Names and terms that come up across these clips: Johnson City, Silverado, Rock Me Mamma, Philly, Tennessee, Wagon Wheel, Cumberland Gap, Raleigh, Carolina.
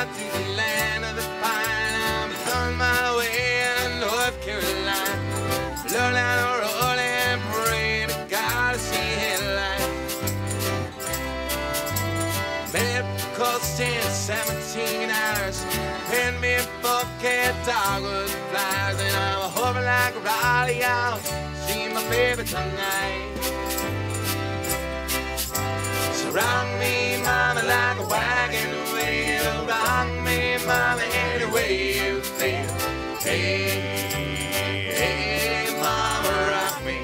out through the land of the pine. I'm on my way to North Carolina. Low down a rolling and pray to God to see headlights. Made up the coast 10, 17 hours. Hand me a fork-head dog with flies. And I'm hoping like Raleigh, I'll see my baby tonight. Rock me, mama, like a wagon wheel. Rock me, mama, any way you feel. Hey, hey, mama, rock me.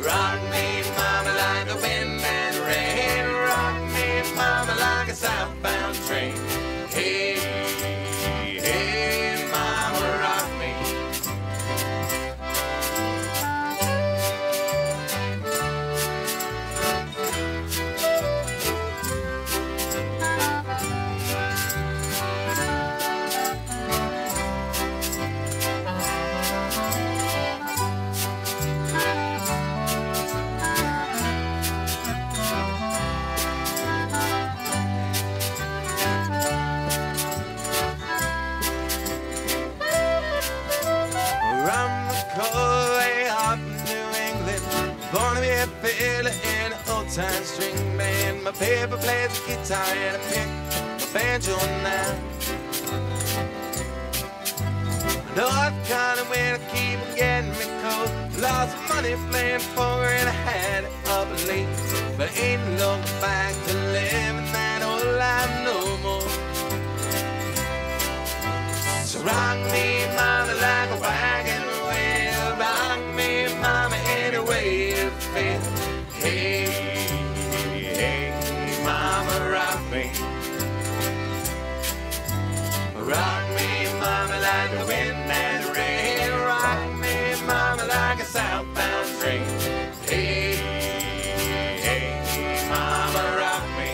Rock me, mama, like the wind and rain. Rock me, mama, like a southbound train. Hey, hey, mama, rock me. In an old-time string band, my paper plays a guitar and I pick a banjo now. I know I've got it when I keep getting me cold. Lost money playing poker and I had it up late, but I ain't looking back to living that old life no more. So rock me, mama, like a wagon wheel. Rock me, mama, any way you feel. Hey, hey, mama, rock me. Rock me, mama, like the wind and the rain. Rock me, mama, like a southbound train. Hey, hey, mama, rock me.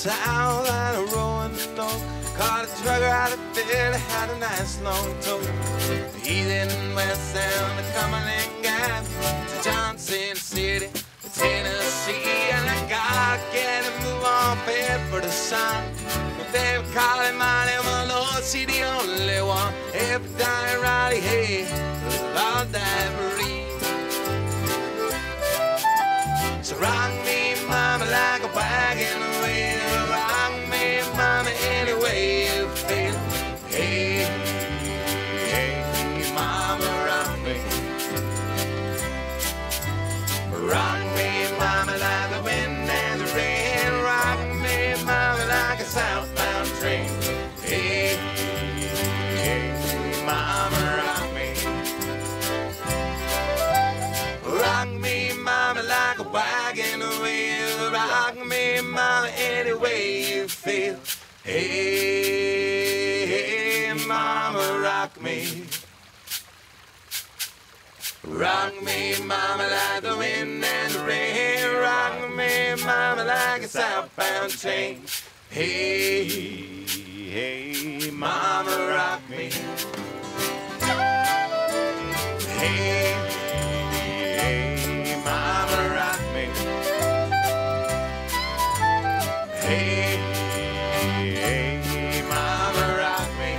Sound like a rolling stone. Caught a trucker out of Philly, had a nice long tow. He's in West Sound, the Cumberland Gap, to Johnson City, Tennessee. And I gotta get a move on, paid for the sun. But they were calling my name, my Lord, she the only one. If I die in Raleigh, hey, I'll die for you. So rock me, mama, like a wagon wheel. Rock me, mama, any way you feel. Hey, hey, mama, rock me. Rock me, mama, like the wind and the rain. Rock me, mama, like a southbound train. Hey, hey, mama, rock me. Rock me, mama, like a wagon wheel. Rock me, mama, any way you feel. Hey, hey, mama, rock me. Rock me, mama, like the wind and the rain. Rock me, mama, like a southbound train. Hey, hey, mama, rock me. Hey. Mama, rock me. Hey, hey, mama, rock me.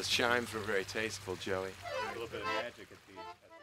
Those chimes were very tasteful, Joey. A little bit of magic at the